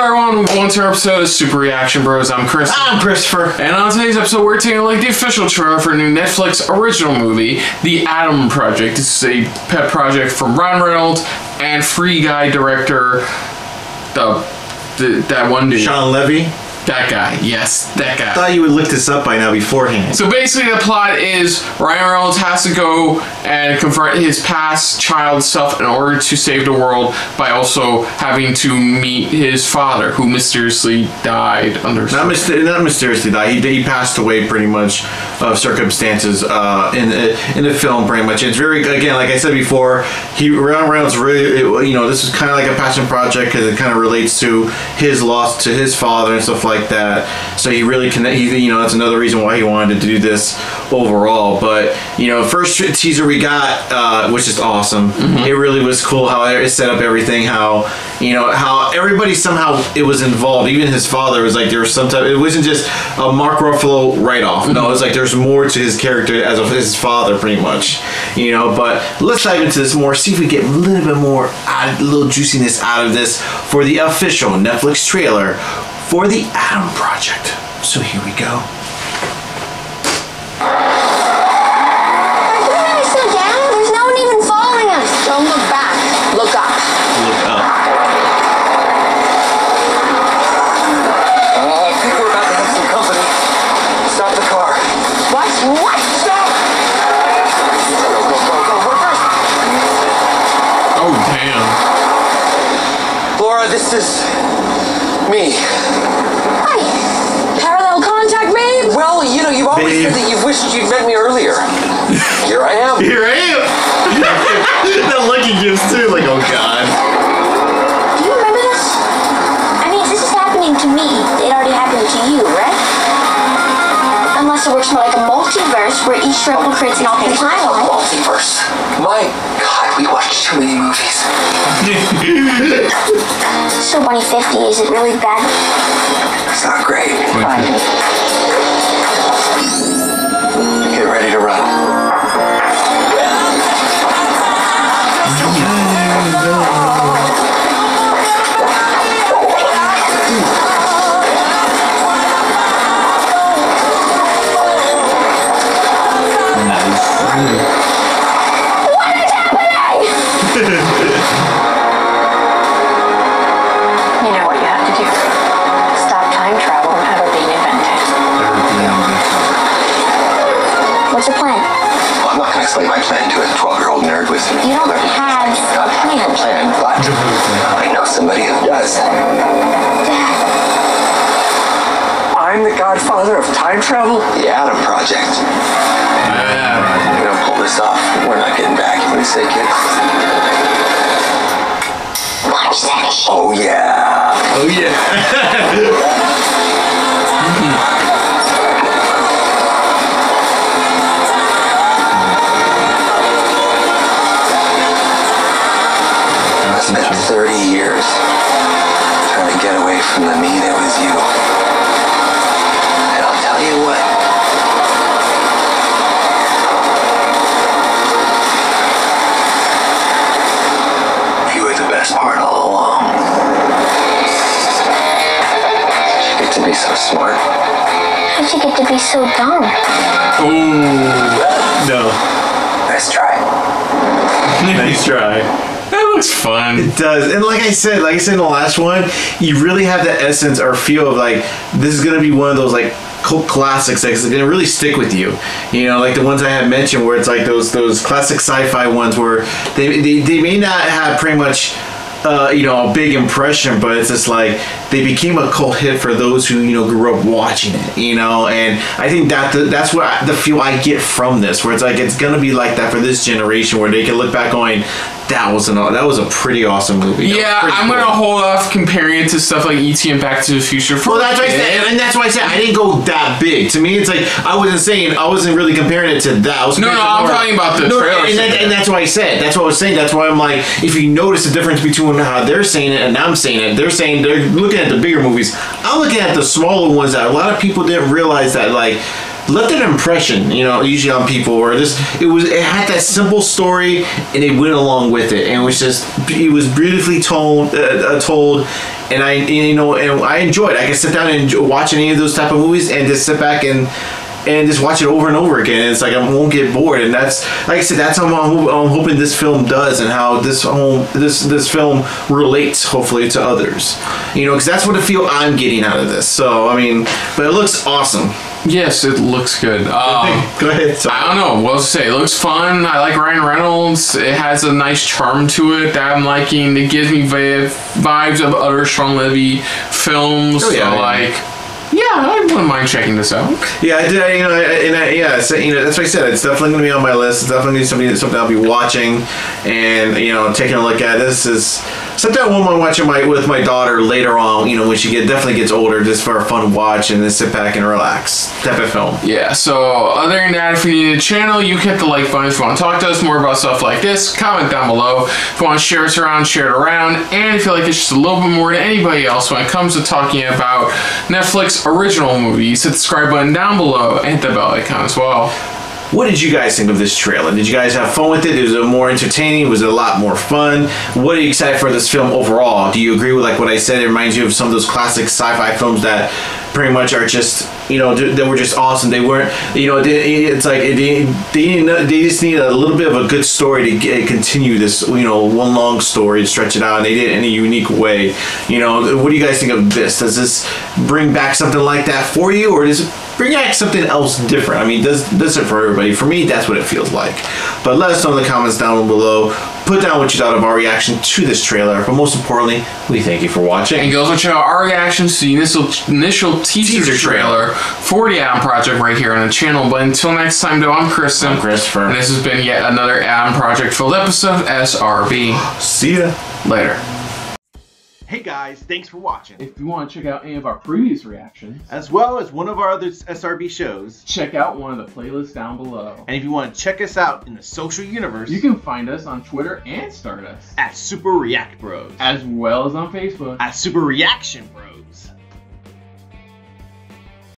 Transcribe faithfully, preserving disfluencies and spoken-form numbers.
Hello everyone, welcome to our episode of Super Reaction Bros. I'm Chris. I'm Christopher. And on today's episode, we're taking a look at the official trailer for a new Netflix original movie, The Adam Project. This is a pet project from Ryan Reynolds and Free Guy director, the, the that one dude. Shawn Levy. That guy, yes, that guy. I thought you would look this up by now beforehand. So basically the plot is Ryan Reynolds has to go and confront his past child self in order to save the world by also having to meet his father, who mysteriously died under... Not, myster not mysteriously died, he, he passed away pretty much of circumstances uh, in, in the film pretty much. It's very, again, like I said before, he, Ryan Reynolds really, it, you know, this is kind of like a passion project because it kind of relates to his loss to his father and stuff like that. Like that, so he really connect. He, you know, that's another reason why he wanted to do this overall. But you know, first teaser we got, uh, which is awesome. Mm-hmm. It really was cool how it set up everything. How you know how everybody somehow it was involved. Even his father was like there was some type. It wasn't just a Mark Ruffalo write off. Mm-hmm. No, it was like there's more to his character as of his father, pretty much. You know, but let's dive into this more. See if we get a little bit more, out, a little juiciness out of this for the official Netflix trailer for The Adam Project. So here we go. Why are we so down? There's no one even following us. Don't look back. Look up. Look up. Uh, I think we're about to have some company. Stop the car. What? What? Stop! Go, go, go, go. We're first. Oh, damn. Laura, this is... me. Hi. Parallel contact, babe. Well, you know, you've always babe. said that you wished you'd met me earlier. Here I am. Here I am. That look he gives too, like, oh god. Do you remember this? I mean, if this is happening to me, it already happened to you, right? Unless it works more like a multiverse where each struggle creates an alternate timeline. Multiverse. My god, we watched too many movies. So one fifty, is it really bad? It's not great. Fine. Get ready to run. My plan to a twelve-year-old nerd with you. You don't have a plan. plan, but I know somebody who does. Dad. I'm the godfather of time travel? The Adam Project. Yeah. We're gonna pull this off. We're not getting back. You say, kid? Watch that. Oh, yeah. Oh, yeah. thirty years trying to get away from the me that was you. And I'll tell you what. You were the best part all along. How'd you get to be so smart? How'd you get to be so dumb? Ooh. No. Nice try. Nice try. That looks fun. It does. And like I said, like I said in the last one, you really have the essence or feel of like, this is going to be one of those like cult classics that's going to really stick with you. You know, like the ones I had mentioned where it's like those those classic sci-fi ones where they, they, they may not have pretty much... Uh, you know, a big impression, but it's just like they became a cult hit for those who, you know, grew up watching it, you know, and I think that the, that's what I, the feel I get from this, where it's like it's gonna be like that for this generation, where they can look back going, that was an that was a pretty awesome movie. Yeah, I'm cool. Gonna hold off comparing it to stuff like E T and Back to the Future. For well, that's why I said, and that's why I said I didn't go that big. To me, it's like I wasn't saying I wasn't really comparing it to that. I was no, no, I'm more, talking about the no, trailer. And, that, and that's why I said that's what I was saying. That's why I'm like, if you notice the difference between how they're saying it and I'm saying it, they're saying they're looking at the bigger movies, I'm looking at the smaller ones that a lot of people didn't realize that like left an impression, you know, usually on people, or just it was it had that simple story and it went along with it, and it was just it was beautifully told, uh, told, and I and, you know and I enjoyed. I could sit down and enjoy, watch any of those type of movies and just sit back and. and just watch it over and over again, and it's like I won't get bored, and that's like I said, that's how I'm, I'm hoping this film does, and how this home this this film relates hopefully to others, you know, because that's what I feel I'm getting out of this. So I mean, but it looks awesome. Yes, it looks good. Um, Go ahead. Sorry. I don't know. What else to say? It looks fun. I like Ryan Reynolds. It has a nice charm to it that I'm liking. It gives me v- vibes of other Shawn Levy films. Oh, yeah, so like. Yeah. Yeah, I wouldn't mind checking this out. Yeah, I did. I, you know, I, and I, yeah, so, you know, that's what I said. It's definitely going to be on my list. It's definitely something something I'll be watching, and you know, taking a look at. This is something I won't watch my with my daughter later on. You know, when she get definitely gets older, just for a fun watch and then sit back and relax type of film. Yeah. So other than that, if you need a channel, you hit the like button. If you want to talk to us more about stuff like this, comment down below. If you want to share us around, share it around. And if you like it's just a little bit more than anybody else when it comes to talking about Netflix. Original movies, hit the subscribe button down below and hit the bell icon as well. What did you guys think of this trailer? Did you guys have fun with it? Was it more entertaining? Was it a lot more fun? What are you excited for this film overall? Do you agree with like what I said? It reminds you of some of those classic sci-fi films that pretty much are just, you know, they were just awesome. They weren't, you know, it's like they they just need a little bit of a good story to get, continue this, you know, one long story to stretch it out, and they did it in a unique way. You know, what do you guys think of this? Does this bring back something like that for you, or does it bring back something else different? I mean, does does it for everybody? For me, that's what it feels like. But let us know in the comments down below. Put down what you thought of our reaction to this trailer, but most importantly, we thank you for watching. And go check out our reactions to the initial, initial teaser, teaser trailer for The Adam Project right here on the channel. But until next time, though, I'm Kristen. I'm Christopher. And this has been yet another Adam Project-filled episode of S R B. See ya. Later. Hey guys, thanks for watching. If you want to check out any of our previous reactions, as well as one of our other S R B shows, check out one of the playlists down below. And if you want to check us out in the social universe, you can find us on Twitter and Stardust at Super React Bros, as well as on Facebook at Super Reaction Bros.